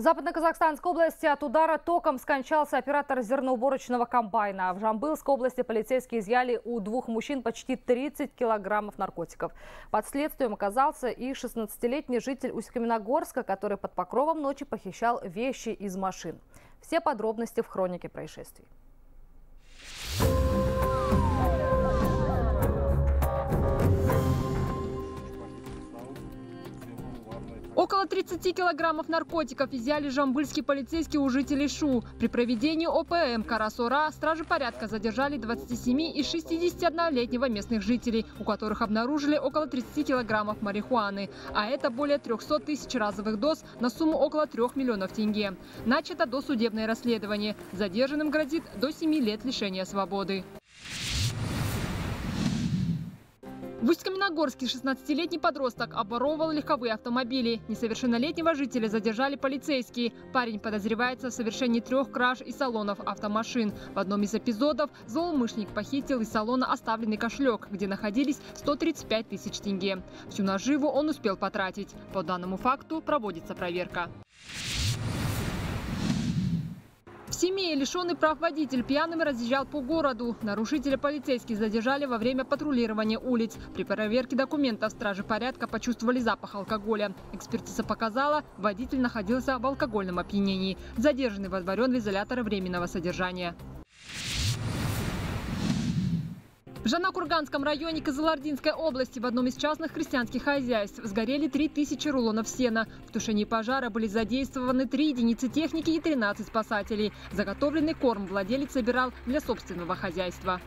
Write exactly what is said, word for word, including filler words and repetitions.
В Западно-Казахстанской области от удара током скончался оператор зерноуборочного комбайна. В Жамбылской области полицейские изъяли у двух мужчин почти тридцать килограммов наркотиков. Под следствием оказался и шестнадцатилетний житель Усть-Каменогорска, который под покровом ночи похищал вещи из машин. Все подробности в хронике происшествий. Около тридцати килограммов наркотиков изъяли жамбылские полицейские у жителей ШУ. При проведении ОПМ «Кара-Сура» стражи порядка задержали двадцати семи и шестидесяти одного летних местных жителей, у которых обнаружили около тридцати килограммов марихуаны. А это более трёхсот тысяч разовых доз на сумму около трёх миллионов тенге. Начато досудебное расследование. Задержанным грозит до семи лет лишения свободы. В Усть-Каменогорске шестнадцатилетний подросток обворовывал легковые автомобили. Несовершеннолетнего жителя задержали полицейские. Парень подозревается в совершении трех краж из салонов автомашин. В одном из эпизодов злоумышленник похитил из салона оставленный кошелек, где находились сто тридцать пять тысяч тенге. Всю наживу он успел потратить. По данному факту проводится проверка. В семье лишенный прав водитель пьяным разъезжал по городу. Нарушителя полицейские задержали во время патрулирования улиц. При проверке документов стражи порядка почувствовали запах алкоголя. Экспертиза показала, водитель находился в алкогольном опьянении. Задержанный водворен в изолятор временного содержания. В Жанакурганском районе Казалардинской области в одном из частных христианских хозяйств сгорели три тысячи рулонов сена. В тушении пожара были задействованы три единицы техники и тринадцать спасателей. Заготовленный корм владелец собирал для собственного хозяйства.